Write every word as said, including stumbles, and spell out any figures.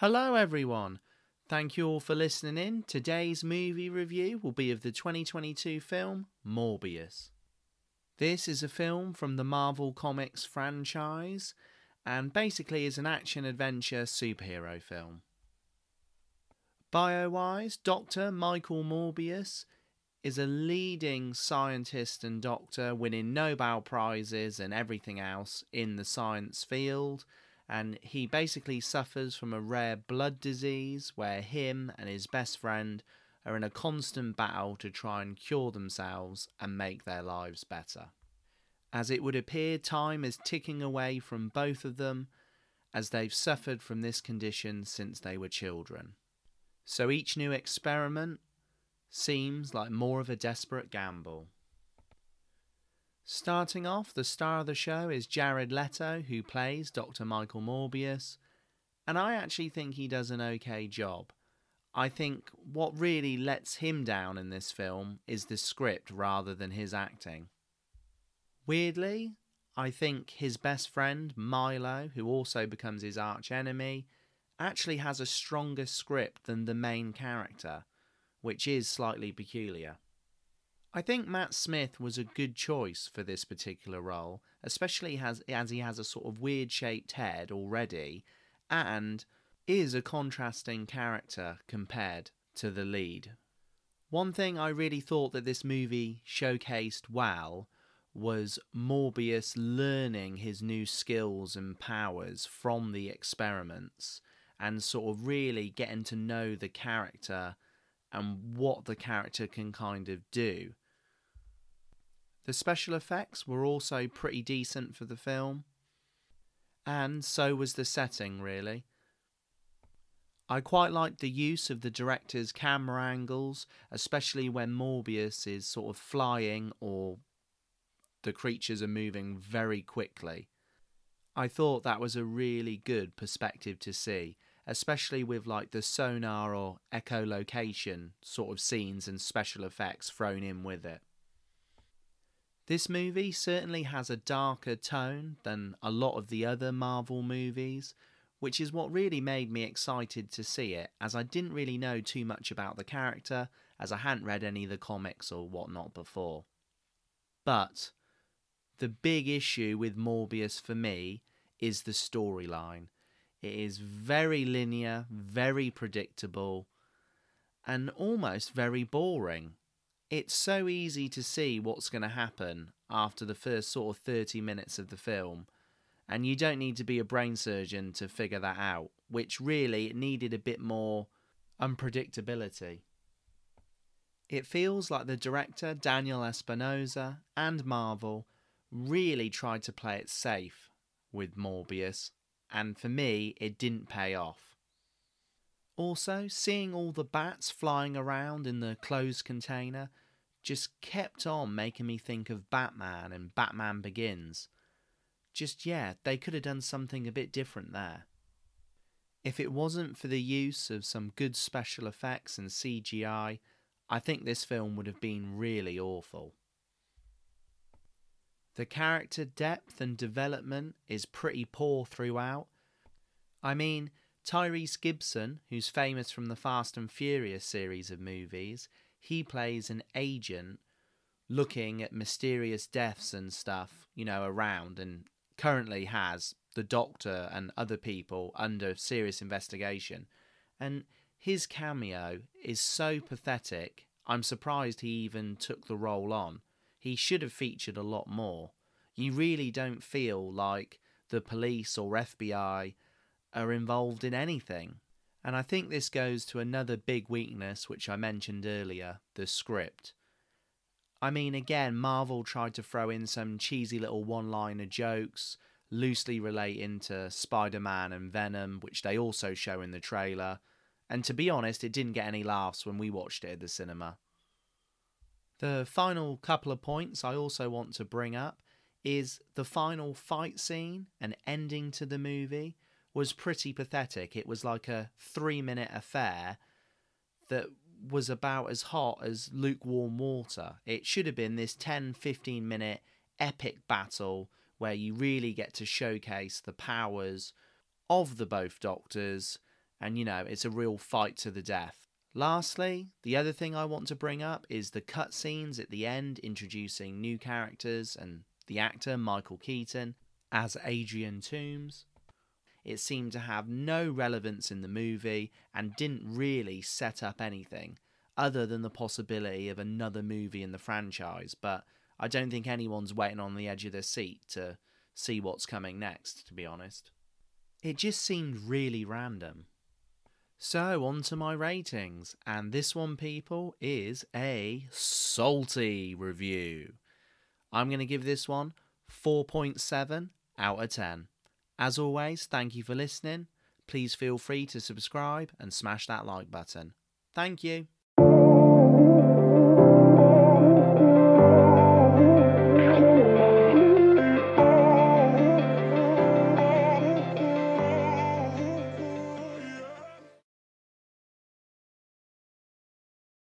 Hello everyone, thank you all for listening in. Today's movie review will be of the twenty twenty-two film Morbius. This is a film from the Marvel Comics franchise and basically is an action-adventure superhero film. Bio-wise, Doctor Michael Morbius is a leading scientist and doctor, winning Nobel Prizes and everything else in the science field. And he basically suffers from a rare blood disease where him and his best friend are in a constant battle to try and cure themselves and make their lives better. As it would appear, time is ticking away from both of them as they've suffered from this condition since they were children. So each new experiment seems like more of a desperate gamble. Starting off, the star of the show is Jared Leto, who plays Doctor Michael Morbius, and I actually think he does an okay job. I think what really lets him down in this film is the script rather than his acting. Weirdly, I think his best friend, Milo, who also becomes his archenemy, actually has a stronger script than the main character, which is slightly peculiar. I think Matt Smith was a good choice for this particular role, especially as, as he has a sort of weird-shaped head already, and is a contrasting character compared to the lead. One thing I really thought that this movie showcased well was Morbius learning his new skills and powers from the experiments, and sort of really getting to know the character and what the character can kind of do. The special effects were also pretty decent for the film, and so was the setting, really. I quite liked the use of the director's camera angles, especially when Morbius is sort of flying or the creatures are moving very quickly. I thought that was a really good perspective to see, especially with like the sonar or echolocation sort of scenes and special effects thrown in with it. This movie certainly has a darker tone than a lot of the other Marvel movies, which is what really made me excited to see it, as I didn't really know too much about the character, as I hadn't read any of the comics or whatnot before. But the big issue with Morbius for me is the storyline. It is very linear, very predictable, and almost very boring. It's so easy to see what's going to happen after the first sort of thirty minutes of the film, and you don't need to be a brain surgeon to figure that out, which really it needed a bit more unpredictability. It feels like the director, Daniel Espinosa, and Marvel really tried to play it safe with Morbius, and for me, it didn't pay off. Also, seeing all the bats flying around in the closed container just kept on making me think of Batman and Batman Begins. Just, yeah, they could have done something a bit different there. If it wasn't for the use of some good special effects and C G I, I think this film would have been really awful. The character depth and development is pretty poor throughout. I mean, Tyrese Gibson, who's famous from the Fast and Furious series of movies, he plays an agent looking at mysterious deaths and stuff, you know, around, and currently has the Doctor and other people under serious investigation. And his cameo is so pathetic, I'm surprised he even took the role on. He should have featured a lot more. You really don't feel like the police or F B I are involved in anything. And I think this goes to another big weakness, which I mentioned earlier, the script. I mean, again, Marvel tried to throw in some cheesy little one-liner jokes, loosely relating to Spider-Man and Venom, which they also show in the trailer. And to be honest, it didn't get any laughs when we watched it at the cinema. The final couple of points I also want to bring up is the final fight scene and ending to the movie was pretty pathetic. It was like a three-minute affair that was about as hot as lukewarm water. It should have been this ten to fifteen minute epic battle where you really get to showcase the powers of the both doctors And, you know, it's a real fight to the death. Lastly, the other thing I want to bring up is the cutscenes at the end introducing new characters and the actor Michael Keaton as Adrian Toomes. It seemed to have no relevance in the movie and didn't really set up anything other than the possibility of another movie in the franchise, but I don't think anyone's waiting on the edge of their seat to see what's coming next, to be honest. It just seemed really random. So, on to my ratings, and this one, people, is a salty review. I'm going to give this one four point seven out of ten. As always, thank you for listening. Please feel free to subscribe and smash that like button. Thank you.